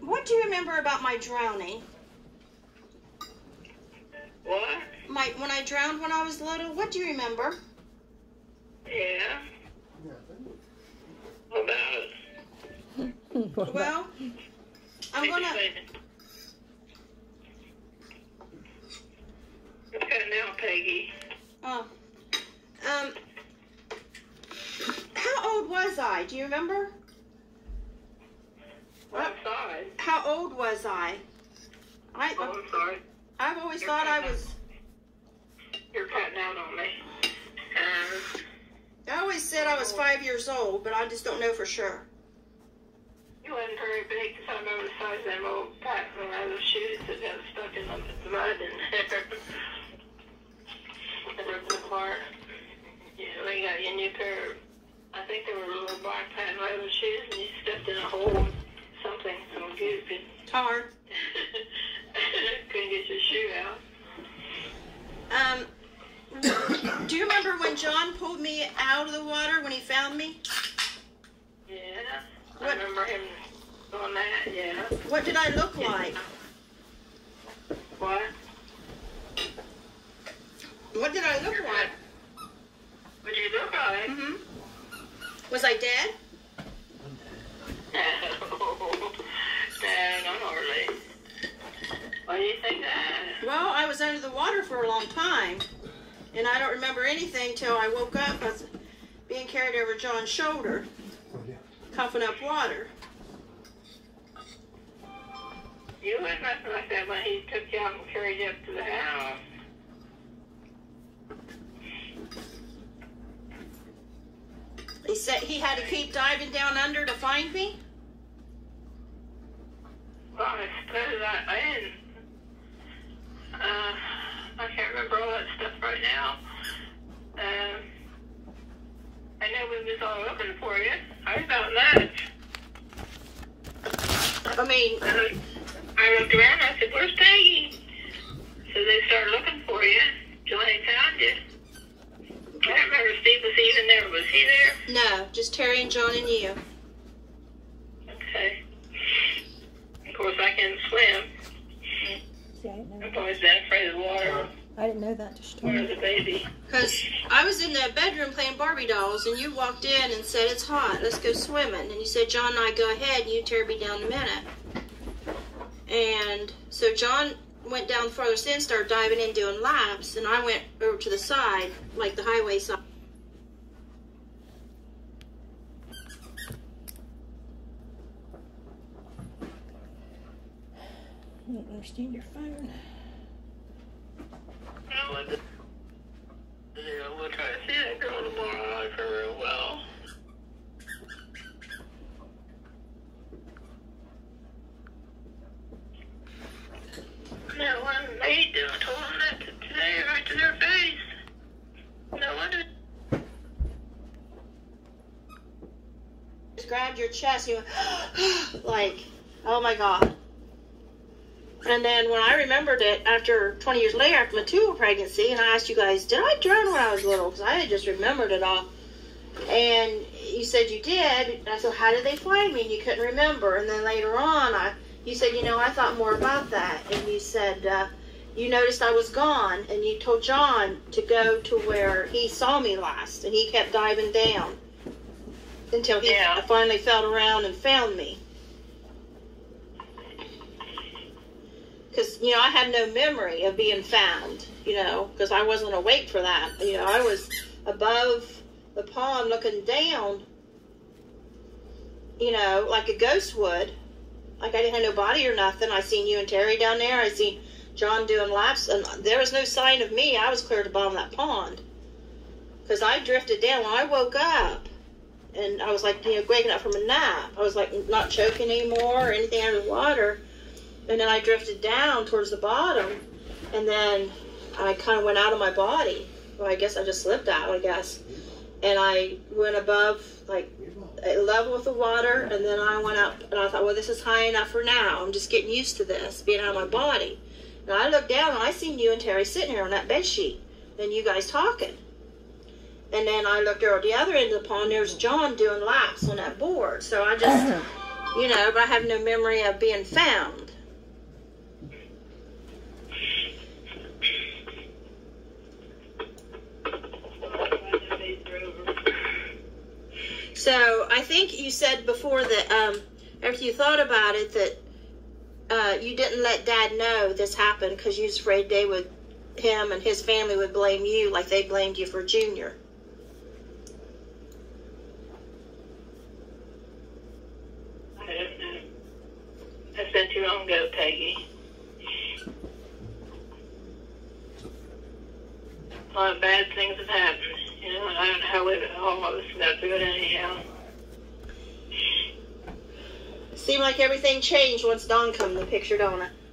What do you remember about my drowning? What? When I drowned when I was little, what do you remember? Yeah. What about it? Well, I'm gonna... It's cutting out, Peggy. Oh. How old was I? Do you remember? I'm sorry. How old was I? I'm sorry. I've always thought I was... You're cutting out on me. I always said I was 5 years old, but I just don't know for sure. You wasn't very big, because I remember the size of them old pack when I was shoes that got stuck in the mud and hair. They ripped apart. Yeah, we got you a new pair of, I think they were little black patent leather shoes, and you stepped in a hole with something, some goofy. Tar. Couldn't get your shoe out. Do you remember when John pulled me out of the water when he found me? Yeah. I remember him doing that, yeah. What did I look like? What? What did I look like? What did you look like? Mm-hmm. Was I dead? No, not hardly. Why do you think that? Well, I was under the water for a long time. And I don't remember anything till I woke up. I was being carried over John's shoulder, coughing up water. You went nothing like that when he took you out and carried you up to the house. He said he had to keep diving down under to find me? Well, I suppose I didn't. I can't remember all that stuff right now. I know we was all looking for you. I about that. I looked around. I said, "Where's Peggy?" So they started looking for you. Johnny found you. I don't remember if Steve was even there. Was he there? No, just Terry and John and you. Okay. Of course, I can swim. I've always been afraid of the water. I didn't know that. When I was a baby. Because I was in the bedroom playing Barbie dolls, and you walked in and said, "It's hot, let's go swimming." And you said, "John and I go ahead, and you tear me down in a minute." And so John went down the farthest end, started diving in, doing laps, and I went over to the side, like the highway side. I don't understand your phone. We'll try to see that girl tomorrow. I like her real well. No one made them. I told them that today right to their face. No wonder. Just grabbed your chest and you went, like, oh my God. And then when I remembered it after 20 years later, after my 2 pregnancy, and I asked you guys, did I drown when I was little? Because I had just remembered it all. And you said you did. And I said, how did they find me? And you couldn't remember. And then later on, you said, you know, I thought more about that. And you said, you noticed I was gone. And you told John to go to where he saw me last. And he kept diving down until he finally felt around and found me. Because, you know, I had no memory of being found, you know, because I wasn't awake for that. You know, I was above the pond looking down, you know, like a ghost would. Like I didn't have no body or nothing. I seen you and Terry down there. I seen John doing laps. And there was no sign of me. I was clear to bottom of that pond. Because I drifted down when I woke up. And I was like, you know, waking up from a nap. I was like not choking anymore or anything under the water. And then I drifted down towards the bottom, and then I kind of went out of my body. Well, I guess I just slipped out, I guess. And I went above, like, level with the water, and then I went up, and I thought, well, this is high enough for now. I'm just getting used to this, being out of my body. And I looked down, and I seen you and Terry sitting here on that bed sheet, and you guys talking. And then I looked over the other end of the pond, there's John doing laps on that board. So I just, you know, but I have no memory of being found. So I think you said before that after you thought about it that you didn't let Dad know this happened because you was afraid they would, him and his family would blame you like they blamed you for Junior. I don't know. That's not too long ago, Peggy. A lot of bad things have happened. You know, I don't know how we all of us got through it anyhow. Seemed like everything changed once Dawn come in the picture, don't it?